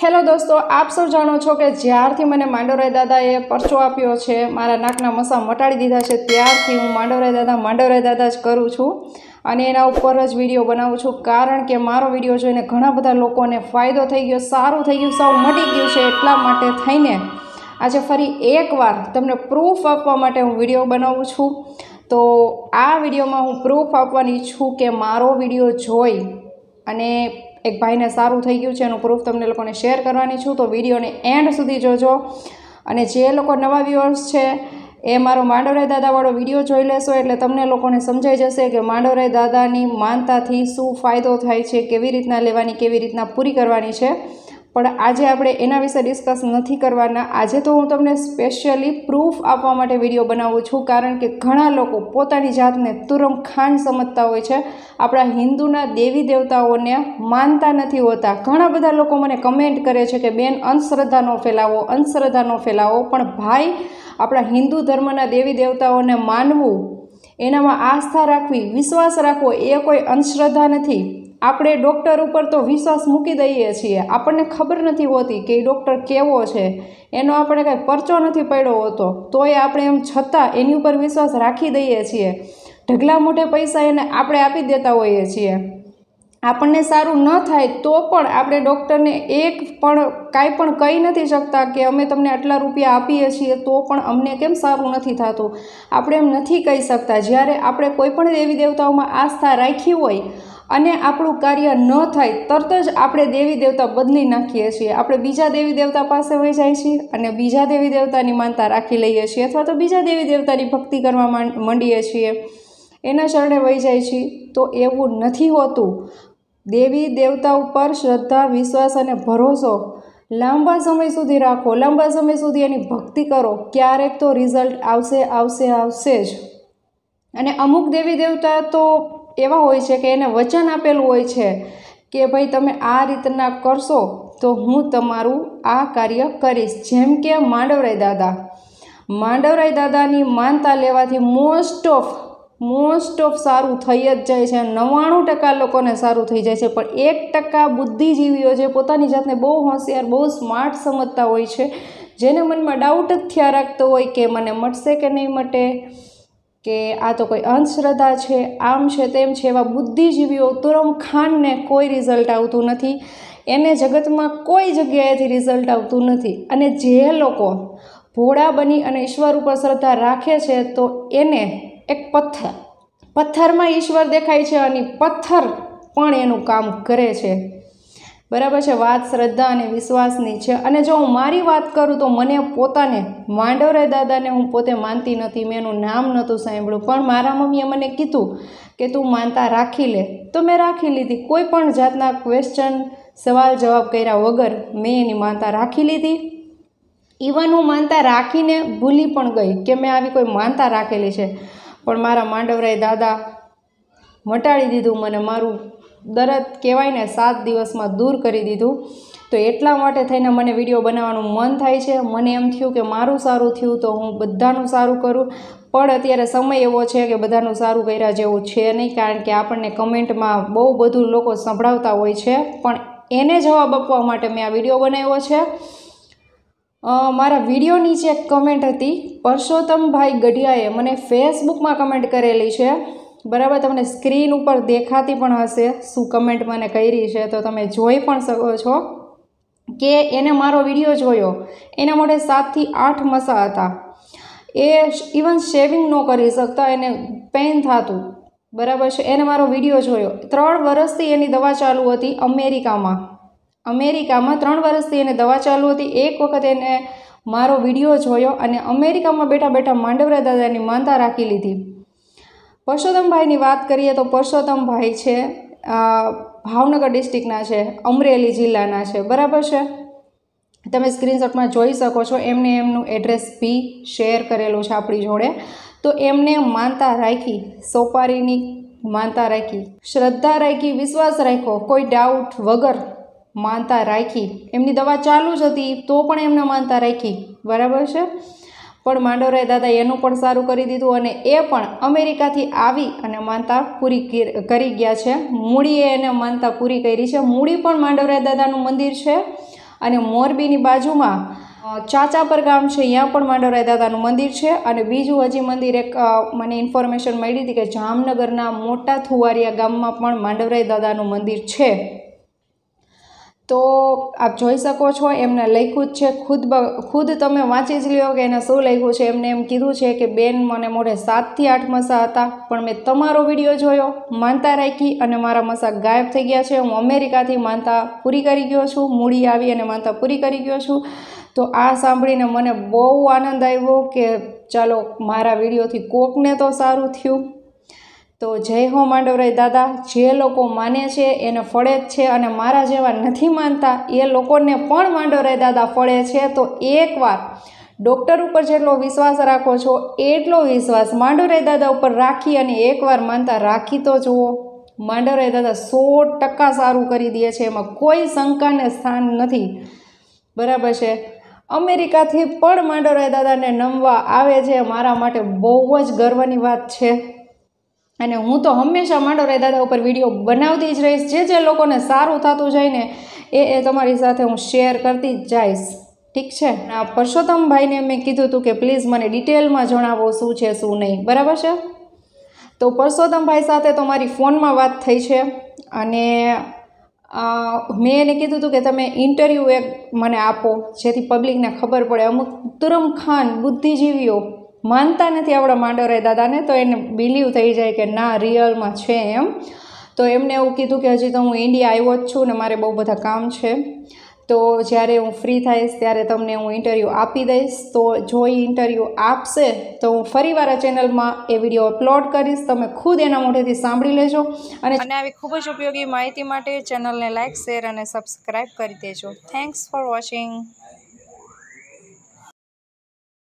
Hello दोस्तों, आप सब जाणो छो कि ज्यारथी मने मांडवराय दादाए परचो आप्यो छे, मारा नाकना मसा मटाड़ी दीधा छे, त्यारथी हूँ मांडवराय दादा ज करूँ छूँ अने एना उपर ज विडियो बनावुं छूं। कारण के मारो विडियो जोईने घणा बधा लोकोने फायदो थई गयो, सारू थई गयुं, साव मटी गयुं छे। एटला माटे थईने आज फरी एकवार तमने प्रूफ आपवा माटे हूँ विडियो बनावुं छूं। तो आ विडियोमां हूँ प्रूफ आपवानी छूं के मारो विडियो जोई अने एक भाई ने सारू थई गयुं छे, एनु प्रूफ तमने लोकोने शेर करवानी छूं। तो विडियो ने एंड सुधी जोजो अने जे लोको नवा व्यूअर्स छे ए मारो मांडवराय दादा वाळो विडियो जोई लेशो एटले तमने लोकोने समजाई जशे के मांडवराय दादानी मानताथी शुं फायदो थाय छे, केवी रीतना लेवानी, केवी रीतना पूरी करवानी छे। पण आजे आपणे एना विषे डिस्कस नथी करवाना। आजे तो हूँ तमने स्पेशियली प्रूफ आपवा माटे विडियो बनावुं छूं, कारण के घणा लोको पोतानी जातने तुरम खाण समजता होय छे, आपणा हिंदूना देवी देवताओने मानता नथी होता। घणा बधा लोको मने कमेंट करे छे के बेन अंधश्रद्धा न फैलावो, अंधश्रद्धा न फैलावो, पण भाई आपणा हिंदू धर्मना देवी देवताओने मानवुं, एनामां आस्था राखवी, विश्वास राखो, ए कोई अंधश्रद्धा नथी। आपणे डॉक्टर उपर तो विश्वास मूकी दઈએ છીએ, આપણને ખબર નથી હોતી કે ડૉક્ટર કેવો છે, એનો આપણે કાંઈ પરચો નથી પડ્યો હોતો, તોય આપણે એમ છતાં એની ઉપર વિશ્વાસ રાખી દઈએ છીએ, ઢગલા મોઢે પૈસા એને આપણે આપી દેતા હોઈએ છીએ। આપણને સારું ન થાય તો પણ આપણે ડૉક્ટરને એક પણ કાંઈ પણ કહી નથી શકતા કે અમે તમને આટલા રૂપિયા આપીએ છીએ તો પણ અમને કેમ સારું નથી થતું, આપણે એમ નથી કહી શકતા। જ્યારે આપણે કોઈપણ દેવી દેવતાઓમાં આસ્થા રાખી હોય અને આપણું કાર્ય ન થાય તરત જ આપણે દેવી દેવતા બદલી નાખીએ છીએ, આપણે બીજા દેવી દેવતા પાસે વહી જાય છીએ અને બીજા દેવી દેવતાની માનતા રાખી લઈએ છીએ, અથવા તો બીજા દેવી દેવતાની ભક્તિ કરવા માંડીએ છીએ, એના શરણે વહી જાય છીએ। તો એવું નથી હોતું। દેવી દેવતા ઉપર શ્રદ્ધા, વિશ્વાસ અને ભરોસો લાંબા સમય સુધી રાખો, લાંબા સમય સુધી એની ભક્તિ કરો, ક્યારેક તો રિઝલ્ટ આવશે આવશે આવશે જ। અને અમુક દેવી દેવતા તો એવા હોય છે કે એને વચન આપેલું હોય છે કે ભાઈ તમે આ રીતના કરશો તો હું તમારું આ કાર્ય કરીશ। જેમ કે માંડવરાય દાદા, માંડવરાય દાદાની માનતા લેવાથી મોસ્ટ ઓફ સારું થઈ જ જાય છે, 99% લોકોને સારું થઈ જાય છે। પણ 1% બુદ્ધિજીવીઓ જે પોતાની જાતને બહુ હોશિયાર, બહુ સ્માર્ટ સમજતા હોય છે, જેને મનમાં ડાઉટ જ થયા રાખતો હોય કે મને મળશે કે નહીં મટે, કે આ તો કોઈ અંધશ્રદ્ધા છે, આમ છે તેમ છે, એવા બુદ્ધિજીવીઓ તુરમ ખાનને કોઈ રિઝલ્ટ આવતું નથી, એને જગતમાં કોઈ જગ્યાએથી રિઝલ્ટ આવતું નથી। અને જે લોકો ભોળા બની અને ઈશ્વર ઉપર શ્રદ્ધા રાખે છે તો એને એક પથ્થરમાં ઈશ્વર દેખાય છે અને પથ્થર પણ એનું કામ કરે છે, બરાબર છે। વાત શ્રદ્ધા અને વિશ્વાસની છે। અને જો હું મારી વાત કરું તો મને પોતાને માંડવરાય દાદાને હું પોતે માનતી નથી, મેં એનું નામ નહોતું સાંભળ્યું, પણ મારા મમ્મીએ મને કીધું કે તું માનતા રાખી લે, તો મેં રાખી લીધી। કોઈ પણ જાતના ક્વેશ્ચન, સવાલ જવાબ કર્યા વગર મેં એની માનતા રાખી લીધી। ઇવન હું માનતા રાખીને ભૂલી પણ ગઈ કે મેં આવી કોઈ માનતા રાખેલી છે, પણ મારા માંડવરાય દાદા મટાડી દીધું, મને મારું દરદ કહેવાય ને 7 દિવસમાં દૂર કરી દીધું। તો એટલા માટે થઈને મને વિડીયો બનાવવાનું મન થાય છે, મને એમ થયું કે મારું સારું થયું તો હું બધાનું સારું કરું। પણ અત્યારે સમય એવો છે કે બધાનું સારું કર્યા જેવું છે નહીં, કારણ કે આપણને કમેન્ટમાં બહુ બધું લોકો સંભળાવતા હોય છે, પણ એને જવાબ આપવા માટે મેં આ વિડીયો બનાવ્યો છે। મારા વિડીયો નીચે એક કમેન્ટ હતી, પરસોત્તમભાઈ ગઢિયાએ મને ફેસબુકમાં કમેન્ટ કરેલી છે, બરાબર। તમને સ્ક્રીન ઉપર દેખાતી પણ હશે શું કમેન્ટ મને કરી છે, તો તમે જોઈ પણ શકો છો કે એને મારો વિડીયો જોયો, એના મોઢે 7 થી 8 મસા હતા, એ ઇવન શેવિંગ ન કરી શકતા, એને પેઇન થતું, બરાબર છે। એને મારો વિડીયો જોયો, 3 વર્ષથી એની દવા ચાલુ હતી, અમેરિકામાં 3 વર્ષથી એને દવા ચાલુ હતી। એક વખત એને મારો વિડીયો જોયો અને અમેરિકામાં બેઠા બેઠા માંડવરાય દાદાની માનતા રાખી લીધી। પરસોત્તમભાઈની વાત કરીએ તો પરસોત્તમભાઈ છે, ભાવનગર ડિસ્ટ્રિક્ટના છે, અમરેલી જિલ્લાના છે, બરાબર છે। તમે સ્ક્રીનશોટમાં જોઈ શકો છો, એમને એમનું એડ્રેસ બી શેર કરેલું છે આપણી જોડે। તો એમને માનતા રાખી, સોપારીની માનતા રાખી, શ્રદ્ધા રાખી, વિશ્વાસ રાખ્યો, કોઈ ડાઉટ વગર માનતા રાખી। એમની દવા ચાલુ જ હતી તો પણ એમને માનતા રાખી, બરાબર છે। પણ માંડવરાય દાદા એનું પણ સારું કરી દીધું અને એ પણ અમેરિકાથી આવી અને માનતા પૂરી કરી ગયા છે, મૂળીએ એને માનતા પૂરી કરી છે। મૂળી પણ માંડવરાય દાદાનું મંદિર છે अने मोरबीनी बाजुमां चाचापर गाम छे त्यां पण मांडवराय दादानुं मंदिर छे। अने बीजुं हजी मंदिर एक मने इन्फॉर्मेशन मळी हती के जामनगरना मोटा थुवारिया गाममां पण मांडवराय दादानुं मंदिर छे। तो आप જોઈ શકો છો, એમને લખ્યું છે, ખુદ તમે વાંચી જ લ્યો કે એને શું લખ્યું છે। એમને એમ કીધું છે કે બેન, મને મોઢે 7 થી 8 મસા હતા, પણ મેં તમારો વિડીયો જોયો, માનતા રાખી અને મારા મસા ગાયબ થઈ ગયા છે। હું અમેરિકાથી માનતા પૂરી કરી ગયો છું, મૂડી આવી અને માનતા પૂરી કરી ગયો છું। તો આ સાંભળીને મને બહુ આનંદ આવ્યો કે ચાલો મારા વિડીયોથી કોકને તો સારું થયું। तो जय हो मांडवराय दादा। जे लोग माने छे एने फळे छे अने मारा जेवा नथी मानता ए लोकोने पण मांडवराय दादा फळे छे। तो एक वार डॉक्टर पर जेटलो विश्वास राखो छो एटलो विश्वास मांडवराय दादा पर राखी अने एक वार मानता राखी तो जुओ। मांडवराय दादा 100% सारू करी दिए छे, एमां कोई शंका ने स्थान नथी, बराबर छे। अमेरिका थी पण मांडवराय दादा ने नमवा आवे छे, मारा माटे बहु ज गर्वनी वात छे। अने हूँ तो हमेशा मांडवराय दादा पर विडियो बनावती ज रहीश, जे लोकोने सारूँ थतुं जाय ने ए तमारी साथे हूँ शेयर करती जाइश, ठीक है। आ परसोत्तम भाई ने मैं कीधुं हतुं के प्लीज मने डिटेल में जणावो शू है शू नहीं, बराबर है। तो परसोत्तम भाई साथे तो मारी फोन में बात थई है अने मैं एने कीधुं हतुं के तमे इंटरव्यू एक मने आपो जेथी पब्लिकने खबर पड़े। अमुक तुरमखान बुद्धिजीवीओ मानता नहीं आवड़ा मांडवराय दादा ने, तो एने बिलीव थी जाए कि ना रियल में है एम। तो एमने एवं कीधु कि हजी तो हूँ इंडिया आव्यो छूँ ने मारे बहुत बधा काम है, तो ज्यारे हूँ फ्री थईश त्यारे तमने हूँ इंटरव्यू आपी दईश। तो जो इंटरव्यू आपसे तो हूँ फरीवार चेनल में ए विडियो अपलॉड करीश, तमे खुद एना मोढेथी सांभळी लेजो। अने आवी खूब ज उपयोगी माहिती माटे चेनल ने लाइक शेर और सब्सक्राइब करी देजो। Thanks for watching.